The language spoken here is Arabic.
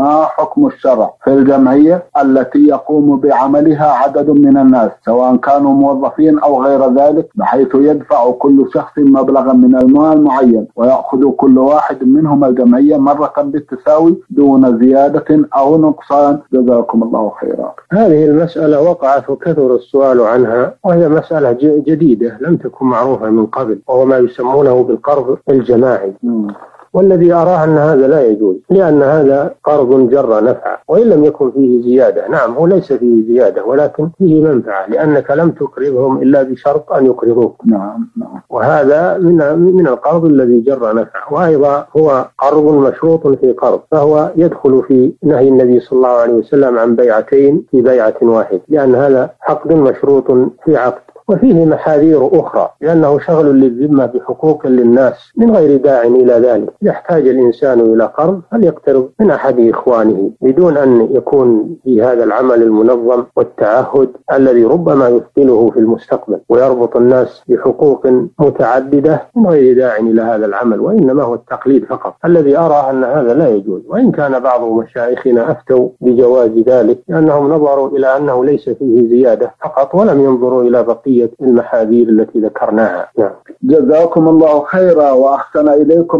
ما حكم الشرع في الجمعية التي يقوم بعملها عدد من الناس سواء كانوا موظفين أو غير ذلك، بحيث يدفع كل شخص مبلغا من المال معين ويأخذ كل واحد منهم الجمعية مرة بالتساوي دون زيادة أو نقصان؟ جزاكم الله خيرا. هذه المسألة وقعت وكثر السؤال عنها، وهي مسألة جديدة لم تكن معروفة من قبل، وهو ما يسمونه بالقرض الجماعي. والذي أراه أن هذا لا يجوز، لأن هذا قرض جر نفعه وإن لم يكن فيه زيادة. نعم هو ليس فيه زيادة ولكن فيه منفعة، لأنك لم تقرضهم إلا بشرط أن يقرضوك. نعم. وهذا من القرض الذي جر نفعه، وأيضا هو قرض مشروط في قرض، فهو يدخل في نهي النبي صلى الله عليه وسلم عن بيعتين في بيعة واحدة، لأن هذا عقد مشروط في عقد. وفيه محاذير أخرى، لأنه شغل للذمة بحقوق للناس من غير داع إلى ذلك. يحتاج الإنسان إلى قرض فليقترض من أحد إخوانه بدون أن يكون في هذا العمل المنظم والتعهد الذي ربما يثقله في المستقبل ويربط الناس بحقوق متعددة من غير داع إلى هذا العمل، وإنما هو التقليد فقط. الذي أرى أن هذا لا يجوز، وإن كان بعض مشايخنا أفتوا بجواز ذلك لأنهم نظروا إلى أنه ليس فيه زيادة فقط ولم ينظروا إلى بقية المحاذير التي ذكرناها. جزاكم الله خيرا وأحسن إليكم.